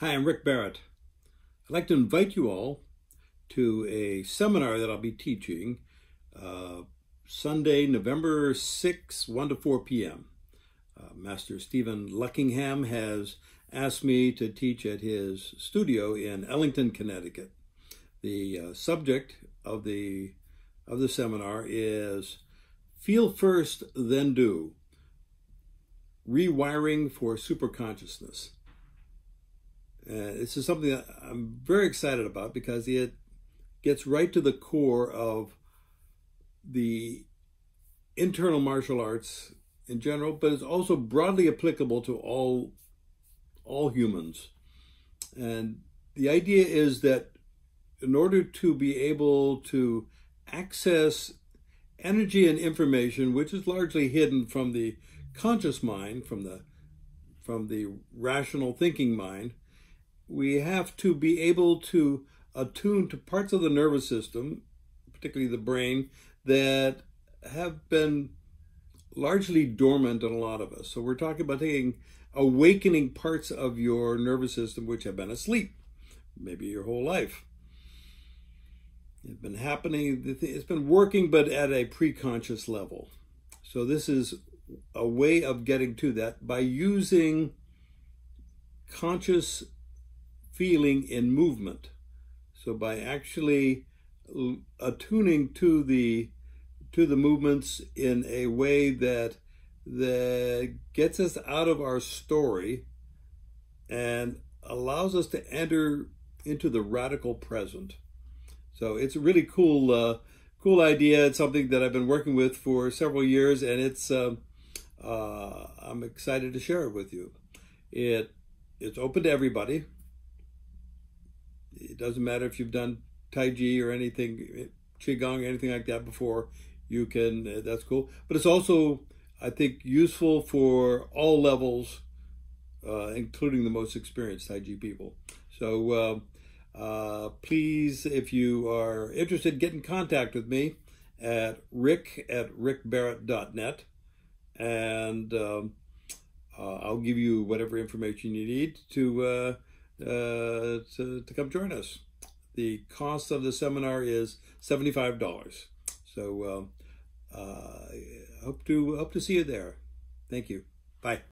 Hi, I'm Rick Barrett. I'd like to invite you all to a seminar that I'll be teaching Sunday, November 6, 1 to 4 p.m. Master Stephen Luckingham has asked me to teach at his studio in Ellington, Connecticut. The subject of the seminar is Feel First, Then Do, Rewiring for Superconsciousness. This is something that I'm very excited about because it gets right to the core of the internal martial arts in general, but it's also broadly applicable to all humans. And the idea is that in order to be able to access energy and information, which is largely hidden from the conscious mind, from the rational thinking mind, we have to be able to attune to parts of the nervous system, particularly the brain, that have been largely dormant in a lot of us. So we're talking about awakening parts of your nervous system which have been asleep, maybe your whole life. It's been happening, it's been working, but at a pre-conscious level. So this is a way of getting to that by using conscious feeling in movement. So by actually attuning to the movements in a way that gets us out of our story and allows us to enter into the radical present. So it's a really cool idea. It's something that I've been working with for several years, and it's I'm excited to share it with you. It's open to everybody. It doesn't matter if you've done Taiji or anything, Qigong, anything like that before. You can, that's cool. But it's also, I think, useful for all levels, including the most experienced Taiji people. So please, if you are interested, get in contact with me at rick@rickbarrett.net. And I'll give you whatever information you need to come join us. The cost of the seminar is $75. So hope to see you there. Thank you. Bye.